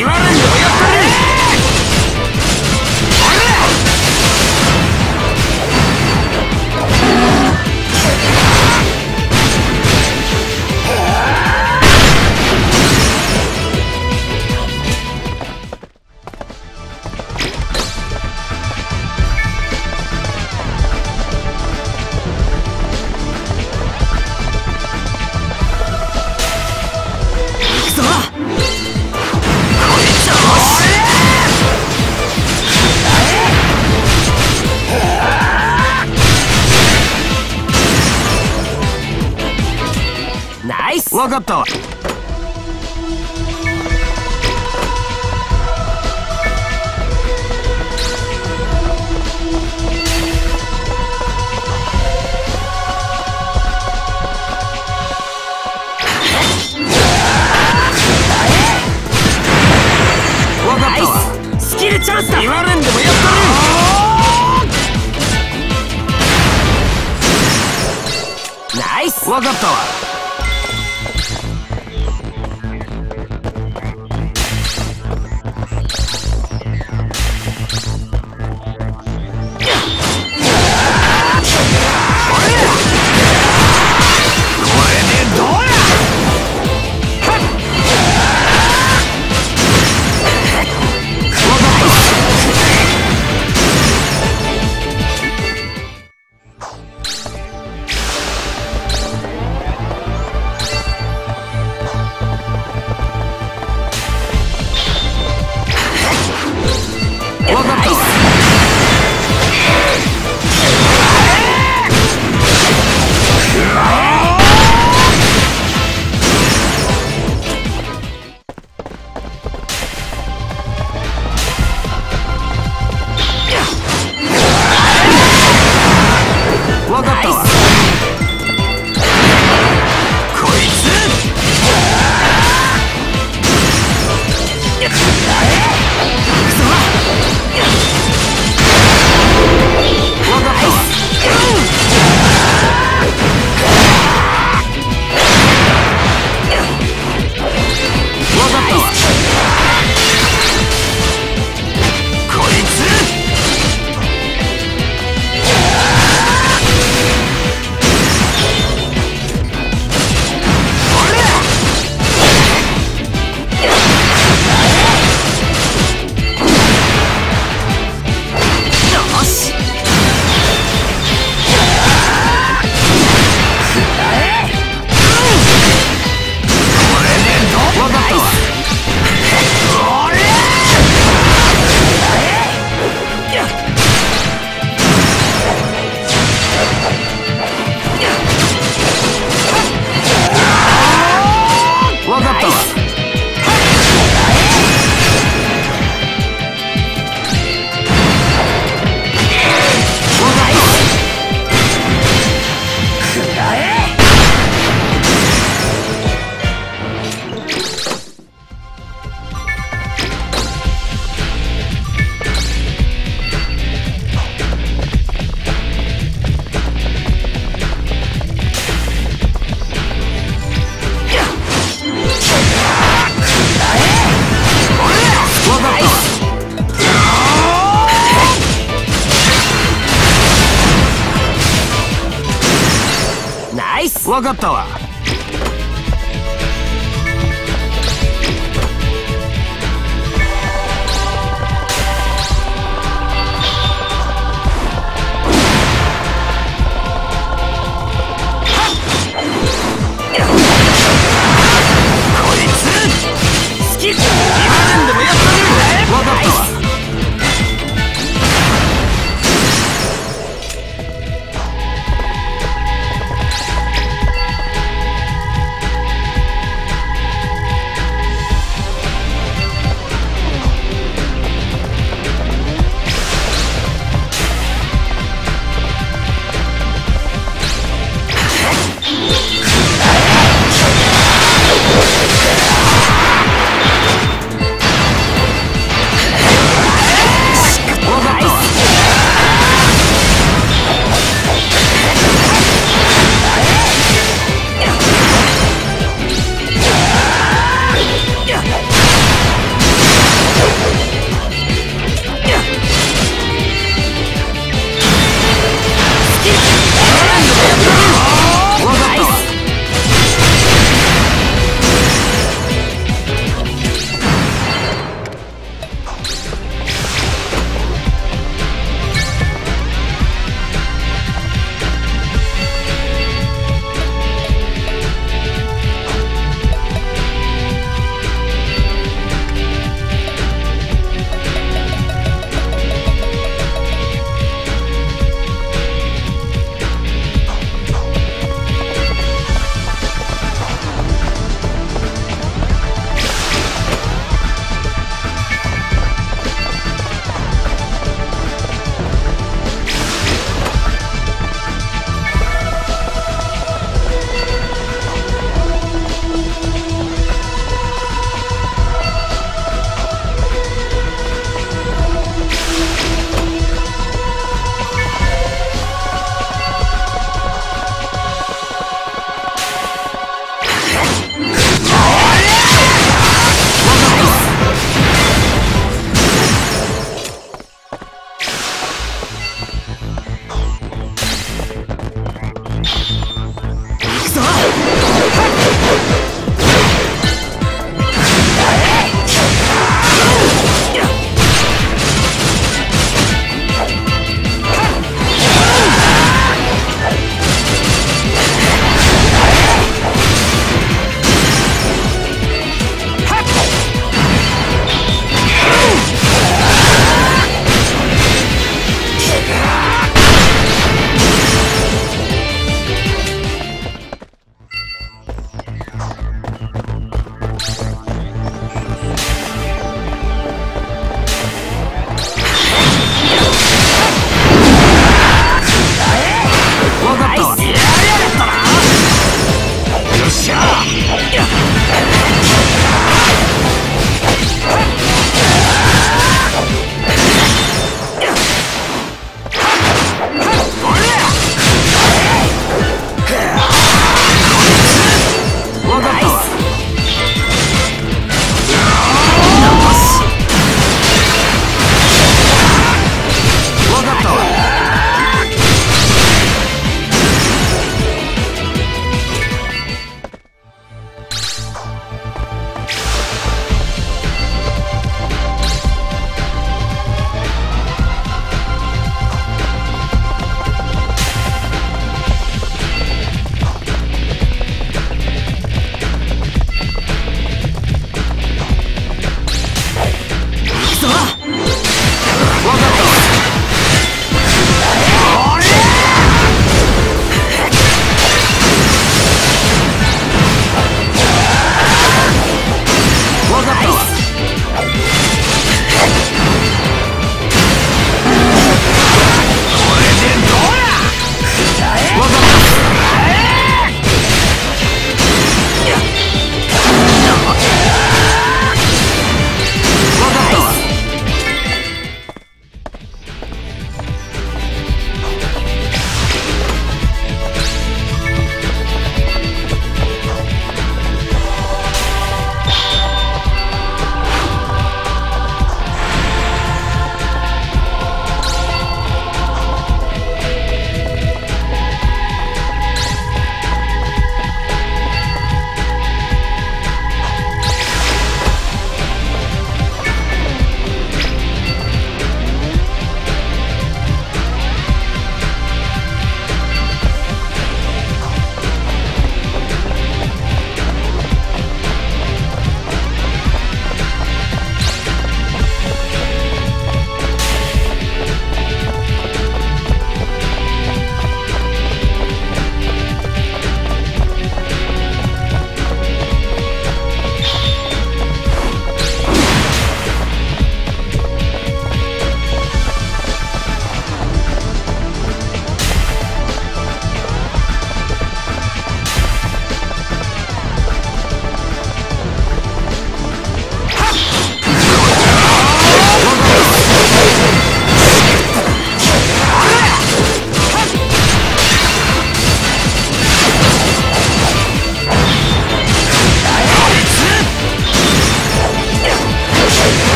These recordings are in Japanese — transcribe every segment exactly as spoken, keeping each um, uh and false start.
分かった。スキルチャンスだ。言われんでもやったる。ナイス。分かったわ。わかったわ。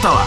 ったわ。